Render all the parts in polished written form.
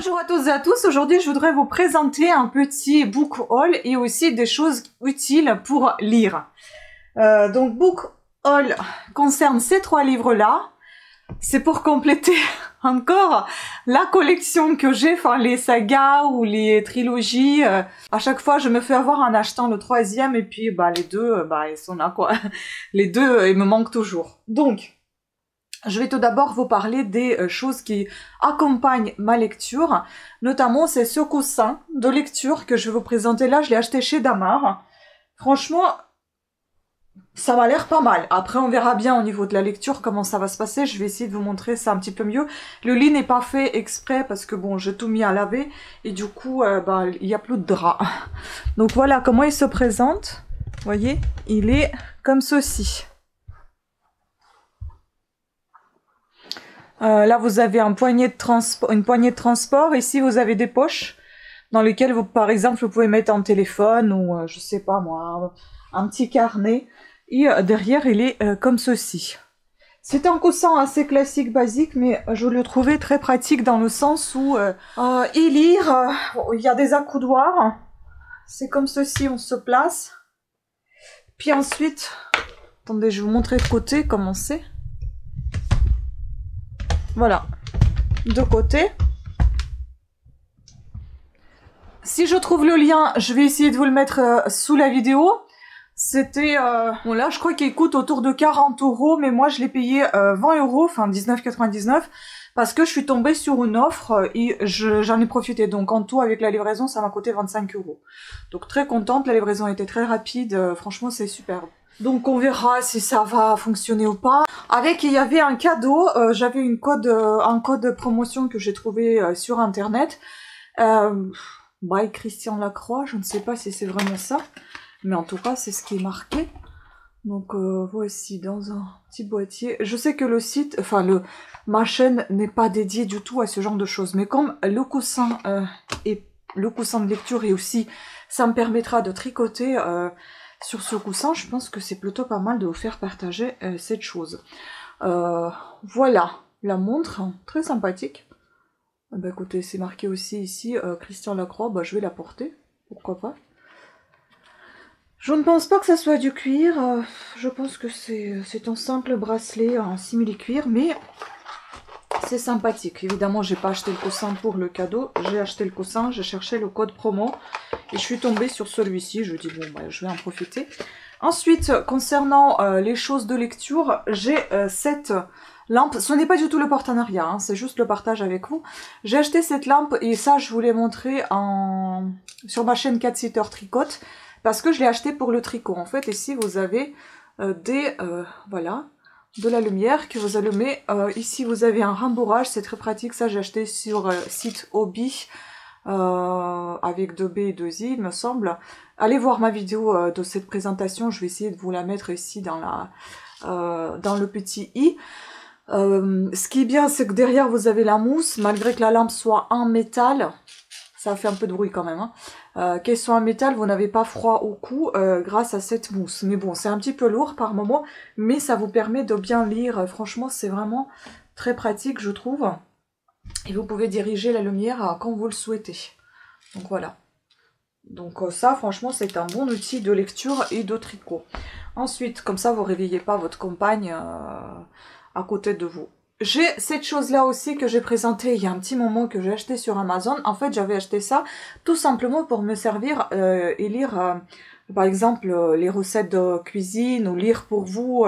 Bonjour à toutes et à tous, aujourd'hui je voudrais vous présenter un petit book haul et aussi des choses utiles pour lire. Donc book haul concerne ces trois livres là, c'est pour compléter encore la collection que j'ai, enfin les sagas ou les trilogies. À chaque fois je me fais avoir en achetant le troisième et puis bah, les deux, bah, ils sont là quoi, les deux ils me manquent toujours. Donc je vais tout d'abord vous parler des choses qui accompagnent ma lecture, notamment c'est ce coussin de lecture que je vais vous présenter là, je l'ai acheté chez Damar. Franchement, ça m'a l'air pas mal. Après on verra bien au niveau de la lecture comment ça va se passer, je vais essayer de vous montrer ça un petit peu mieux. Le lit n'est pas fait exprès parce que bon, j'ai tout mis à laver et du coup, bah, il n'y a plus de drap. Donc voilà comment il se présente, vous voyez, il est comme ceci. Là, vous avez une poignée de transport. Ici, vous avez des poches dans lesquelles, vous, par exemple, vous pouvez mettre un téléphone ou, je sais pas moi, un petit carnet. Et derrière, il est comme ceci. C'est un coussin assez classique, basique, mais je le trouvais très pratique dans le sens où y lire, il y a des accoudoirs. C'est comme ceci, on se place. Puis ensuite, attendez, je vais vous montrer de côté comment c'est. Voilà, de côté. Si je trouve le lien, je vais essayer de vous le mettre sous la vidéo. C'était... bon là, je crois qu'il coûte autour de 40 €, mais moi, je l'ai payé 20 €, enfin 19,99 €, parce que je suis tombée sur une offre et j'en ai profité. Donc, en tout, avec la livraison, ça m'a coûté 25 €. Donc, très contente. La livraison était très rapide. Franchement, c'est superbe. Donc on verra si ça va fonctionner ou pas. Avec, il y avait un cadeau, j'avais un code promotion que j'ai trouvé sur internet. By Christian Lacroix, je ne sais pas si c'est vraiment ça, mais en tout cas c'est ce qui est marqué. Donc voici dans un petit boîtier. Je sais que le site, enfin ma chaîne n'est pas dédiée du tout à ce genre de choses, mais comme le coussin de lecture et aussi ça me permettra de tricoter... sur ce coussin, je pense que c'est plutôt pas mal de vous faire partager cette chose. Voilà, la montre, très sympathique. Bah, écoutez, c'est marqué aussi ici, Christian Lacroix, bah, je vais la porter, pourquoi pas. Je ne pense pas que ça soit du cuir, je pense que c'est un simple bracelet en simili-cuir, mais c'est sympathique. Évidemment, j'ai pas acheté le coussin pour le cadeau, j'ai acheté le coussin, j'ai cherché le code promo. Et je suis tombée sur celui-ci, je dis bon, bah, je vais en profiter. Ensuite, concernant les choses de lecture, j'ai cette lampe. Ce n'est pas du tout le partenariat, hein, c'est juste le partage avec vous. J'ai acheté cette lampe et ça, je vous l'ai montré sur ma chaîne 4-Sitter Tricote parce que je l'ai acheté pour le tricot. En fait, ici, vous avez voilà, de la lumière que vous allumez. Ici, vous avez un rembourrage, c'est très pratique. Ça, j'ai acheté sur site Hobie. Avec 2B et 2I il me semble. Allez voir ma vidéo de cette présentation, je vais essayer de vous la mettre ici dans, dans le petit i. Ce qui est bien c'est que derrière vous avez la mousse, malgré que la lampe soit en métal, ça fait un peu de bruit quand même, hein. Qu'elle soit en métal, vous n'avez pas froid au cou grâce à cette mousse. Mais bon, c'est un petit peu lourd par moment, mais ça vous permet de bien lire, franchement c'est vraiment très pratique je trouve. Et vous pouvez diriger la lumière quand vous le souhaitez. Donc voilà. Donc ça, franchement, c'est un bon outil de lecture et de tricot. Ensuite, comme ça, vous ne réveillez pas votre compagne à côté de vous. J'ai cette chose-là aussi que j'ai présentée il y a un petit moment que j'ai acheté sur Amazon. En fait, j'avais acheté ça tout simplement pour me servir et lire... par exemple, les recettes de cuisine ou lire pour vous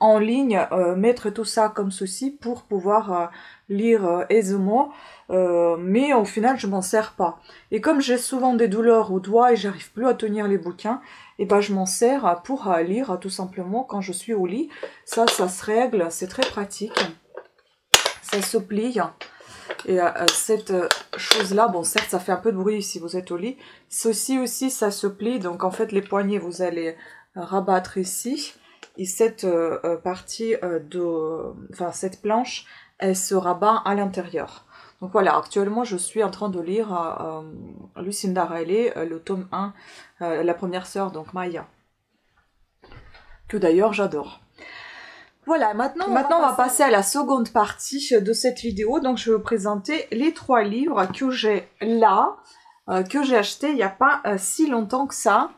en ligne, mettre tout ça comme ceci pour pouvoir lire aisément. Mais au final, je m'en sers pas. Et comme j'ai souvent des douleurs aux doigts et j'arrive plus à tenir les bouquins, et ben je m'en sers pour lire tout simplement quand je suis au lit. Ça, ça se règle, c'est très pratique. Ça se plie. Et cette chose-là, bon certes ça fait un peu de bruit si vous êtes au lit. Ceci aussi ça se plie, donc en fait les poignées vous allez rabattre ici. Et cette partie enfin cette planche, elle se rabat à l'intérieur. Donc voilà, actuellement je suis en train de lire Lucinda Riley, le tome 1, la première sœur, donc Maya. Que d'ailleurs j'adore. Voilà, maintenant on va passer à la seconde partie de cette vidéo. Donc je vais vous présenter les trois livres que j'ai là, que j'ai acheté il n'y a pas si longtemps que ça.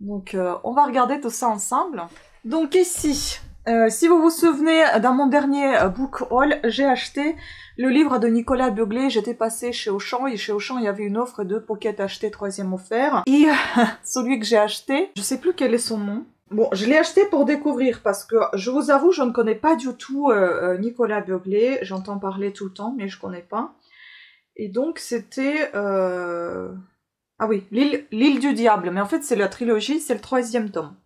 Donc on va regarder tout ça ensemble. Donc ici, si vous vous souvenez, dans mon dernier book haul, j'ai acheté le livre de Nicolas Beuglet. J'étais passée chez Auchan et chez Auchan il y avait une offre de pocket acheté, troisième offert. Et celui que j'ai acheté, je ne sais plus quel est son nom. Bon, je l'ai acheté pour découvrir parce que, je vous avoue, je ne connais pas du tout Nicolas Beuglet. J'entends parler tout le temps, mais je ne connais pas. Et donc, c'était... Ah oui, L'Île du Diable. Mais en fait, c'est la trilogie, c'est le troisième tome.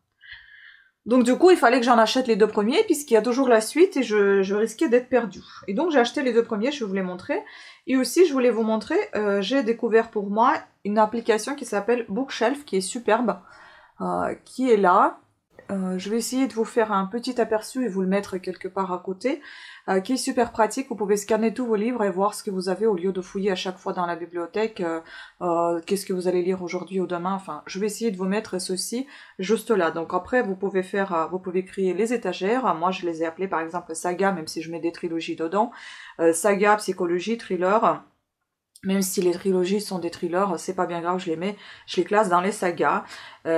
Donc, du coup, il fallait que j'en achète les deux premiers puisqu'il y a toujours la suite et je risquais d'être perdue. Et donc, j'ai acheté les deux premiers, je vais vous les montrer. Et aussi, je voulais vous montrer, j'ai découvert pour moi une application qui s'appelle Bookshelf, qui est superbe, qui est là. Je vais essayer de vous faire un petit aperçu et vous le mettre quelque part à côté, qui est super pratique. Vous pouvez scanner tous vos livres et voir ce que vous avez au lieu de fouiller à chaque fois dans la bibliothèque, qu'est-ce que vous allez lire aujourd'hui ou demain. Enfin, je vais essayer de vous mettre ceci juste là. Donc après, vous pouvez faire, vous pouvez créer les étagères. Moi, je les ai appelées par exemple saga, même si je mets des trilogies dedans. Saga, psychologie, thriller. Même si les trilogies sont des thrillers, c'est pas bien grave, je les mets, je les classe dans les sagas.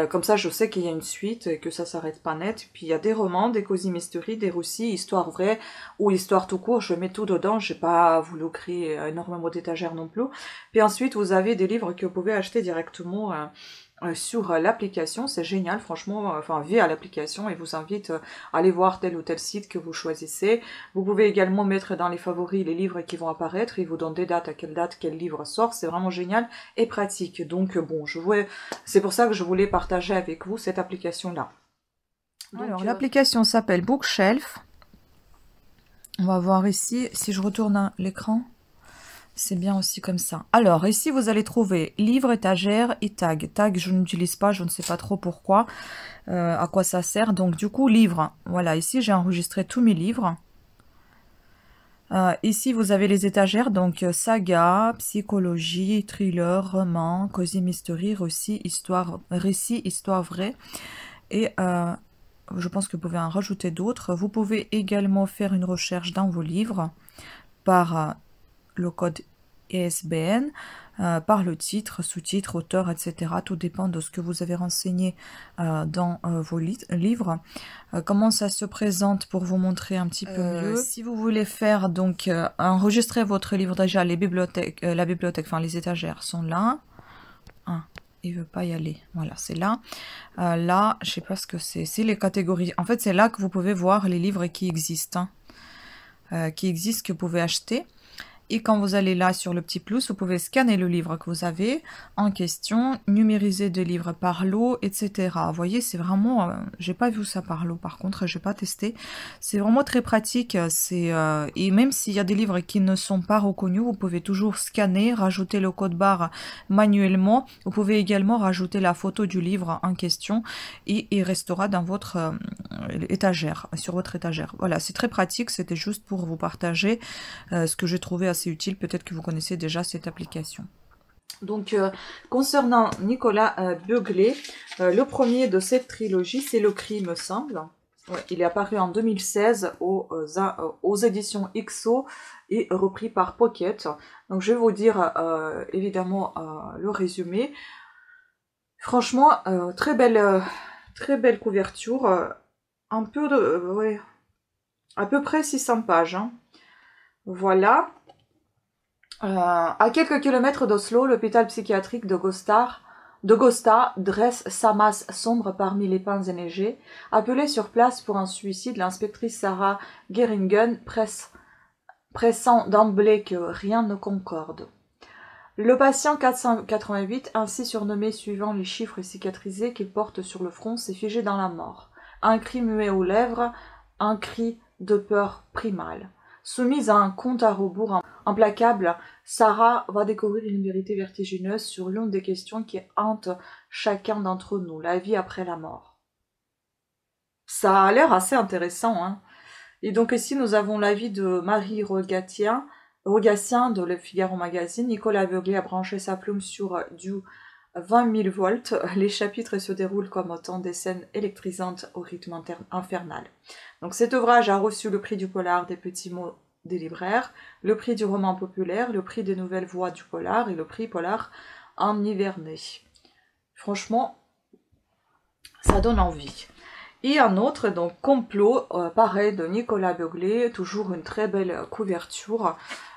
Comme ça, je sais qu'il y a une suite et que ça s'arrête pas net. Puis il y a des romans, des cozy mysteries, des récits, histoire vraie ou histoire tout court. Je mets tout dedans, j'ai pas voulu créer énormément d'étagères non plus. Puis ensuite, vous avez des livres que vous pouvez acheter directement sur l'application. C'est génial, franchement, enfin, via l'application, et vous invite à aller voir tel ou tel site que vous choisissez. Vous pouvez également mettre dans les favoris les livres qui vont apparaître, il vous donne des dates, à quelle date, quel livre sort. C'est vraiment génial et pratique. Donc bon, c'est pour ça que je voulais partager avec vous cette application-là. Alors, l'application s'appelle Bookshelf. On va voir ici, si je retourne l'écran. C'est bien aussi comme ça. Alors, ici, vous allez trouver livre, étagère et tag. Tag, je n'utilise pas, je ne sais pas trop pourquoi, à quoi ça sert. Donc, du coup, livre. Voilà, ici, j'ai enregistré tous mes livres. Ici, vous avez les étagères. Donc, saga, psychologie, thriller, roman, cozy mystery, récit, histoire vraie. Et... je pense que vous pouvez en rajouter d'autres. Vous pouvez également faire une recherche dans vos livres par... le code ISBN, par le titre, sous-titre, auteur, etc. Tout dépend de ce que vous avez renseigné dans vos livres. Comment ça se présente pour vous montrer un petit peu mieux. Si vous voulez faire, donc, enregistrer votre livre, déjà, les bibliothèques, les étagères sont là. Il veut pas y aller. Voilà, c'est là. Là, je sais pas ce que c'est. C'est les catégories. En fait, c'est là que vous pouvez voir les livres qui existent, que vous pouvez acheter. Et quand vous allez là sur le petit plus, vous pouvez scanner le livre que vous avez en question, numériser des livres par lot, etc. Vous voyez, c'est vraiment... j'ai pas vu ça par lot, par contre, j'ai pas testé. C'est vraiment très pratique. Et même s'il y a des livres qui ne sont pas reconnus, vous pouvez toujours scanner, rajouter le code barre manuellement. Vous pouvez également rajouter la photo du livre en question et il restera dans votre étagère, sur votre étagère. Voilà, c'est très pratique. C'était juste pour vous partager ce que j'ai trouvé assez utile. Peut-être que vous connaissez déjà cette application. Donc concernant Nicolas Beuglet, le premier de cette trilogie, c'est Le Cri, me semble. Ouais, il est apparu en 2016 aux éditions XO et repris par Pocket. Donc je vais vous dire évidemment le résumé. Franchement, très belle couverture, un peu de ouais, à peu près 600 pages. Hein. Voilà. À quelques kilomètres d'Oslo, l'hôpital psychiatrique de Gaustad dresse sa masse sombre parmi les pins enneigés. Appelée sur place pour un suicide, l'inspectrice Sarah Gjerringen pressant d'emblée que rien ne concorde. Le patient 488, ainsi surnommé suivant les chiffres cicatrisés qu'il porte sur le front, s'est figé dans la mort. Un cri muet aux lèvres, un cri de peur primale. Soumise à un compte à rebours implacable, Sarah va découvrir une vérité vertigineuse sur l'une des questions qui hante chacun d'entre nous, la vie après la mort. Ça a l'air assez intéressant, hein. Et donc ici, nous avons l'avis de Marie Rogatien de Le Figaro Magazine. Nicolas Beuglet a branché sa plume sur du 20 000 volts, les chapitres se déroulent comme autant des scènes électrisantes au rythme infernal. Donc cet ouvrage a reçu le prix du polar des petits mots des libraires, le prix du roman populaire, le prix des nouvelles voix du polar et le prix polar en hivernais. Franchement, ça donne envie. Et un autre, donc Complot, pareil, de Nicolas Beuglet, toujours une très belle couverture.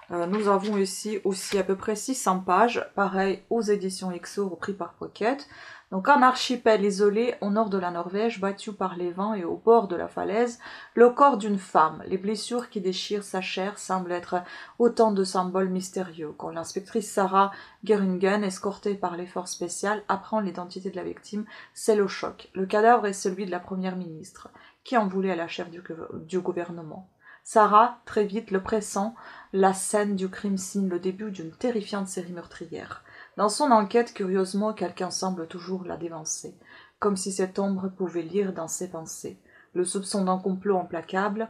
Nous avons ici aussi à peu près 600 pages, pareil aux éditions XO, repris par Pocket. Donc un archipel isolé au nord de la Norvège, battu par les vents et au bord de la falaise, le corps d'une femme, les blessures qui déchirent sa chair semblent être autant de symboles mystérieux. Quand l'inspectrice Sarah Gjerringen, escortée par les forces spéciales, apprend l'identité de la victime, c'est le choc. Le cadavre est celui de la première ministre, qui en voulait à la chef du gouvernement. Sarah, très vite, le pressant, la scène du crime signe le début d'une terrifiante série meurtrière. Dans son enquête, curieusement, quelqu'un semble toujours la dévancer, comme si cette ombre pouvait lire dans ses pensées, le soupçon d'un complot implacable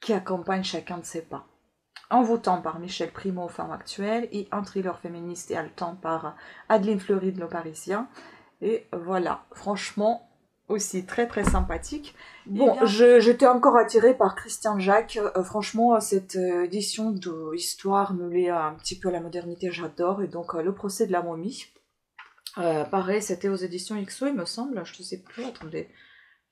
qui accompagne chacun de ses pas. Envoûtant par Michel Primo aux femmes actuelles et un thriller féministe et haletant par Adeline Fleury de Le Parisien. Et voilà, franchement... aussi très très sympathique. Bon, j'étais encore attirée par Christian Jacques. Franchement, cette édition de histoire mêlée un petit peu à la modernité, j'adore. Et donc, Le procès de la momie. Pareil, c'était aux éditions XO, il me semble. Je ne sais plus, attendez.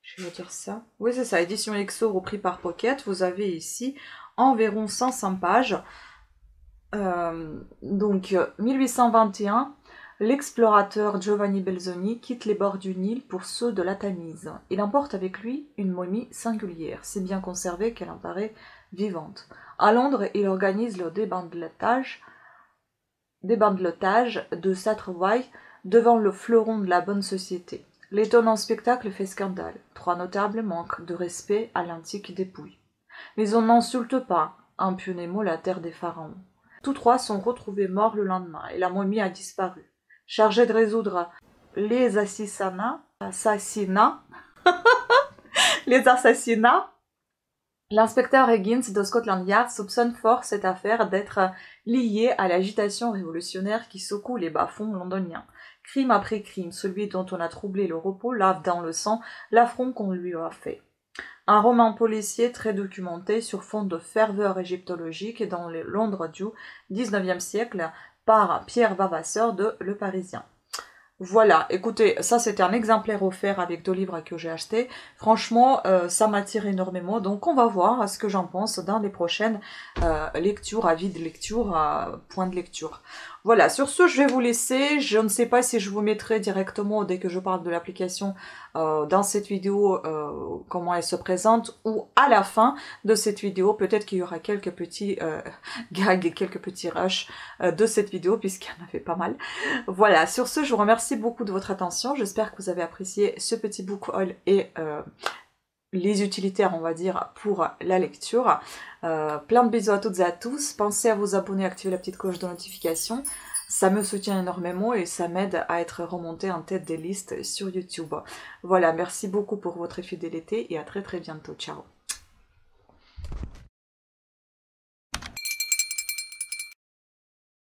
Je vais dire ça. Oui, c'est ça, édition XO repris par Pocket. Vous avez ici environ 105 pages. Donc, 1821... L'explorateur Giovanni Belzoni quitte les bords du Nil pour ceux de la Tamise. Il emporte avec lui une momie singulière, si bien conservée qu'elle en paraît vivante. À Londres, il organise le débandelotage de sa trouvaille devant le fleuron de la bonne société. L'étonnant spectacle fait scandale. Trois notables manquent de respect à l'antique dépouille. Mais on n'insulte pas, impunément la terre des pharaons. Tous trois sont retrouvés morts le lendemain et la momie a disparu. Chargé de résoudre les assassinats, l'inspecteur Higgins de Scotland Yard soupçonne fort cette affaire d'être liée à l'agitation révolutionnaire qui secoue les bas-fonds londoniens. Crime après crime, celui dont on a troublé le repos lave dans le sang l'affront qu'on lui a fait. Un roman policier très documenté sur fond de ferveur égyptologique dans les Londres du XIXe siècle, par Pierre Vavasseur de Le Parisien. Voilà, écoutez, ça c'était un exemplaire offert avec 2 livres que j'ai achetés. Franchement, ça m'attire énormément, donc on va voir ce que j'en pense dans les prochaines lectures, avis de lecture, points de lecture. Voilà, sur ce, je vais vous laisser. Je ne sais pas si je vous mettrai directement, dès que je parle de l'application, dans cette vidéo, comment elle se présente, ou à la fin de cette vidéo. Peut-être qu'il y aura quelques petits gags, quelques petits rushs de cette vidéo, puisqu'il y en avait pas mal. Voilà, sur ce, je vous remercie beaucoup de votre attention. J'espère que vous avez apprécié ce petit book haul et les utilitaires, on va dire, pour la lecture. Plein de bisous à toutes et à tous. Pensez à vous abonner, activer la petite cloche de notification. Ça me soutient énormément et ça m'aide à être remontée en tête des listes sur YouTube. Voilà, merci beaucoup pour votre fidélité et à très très bientôt. Ciao.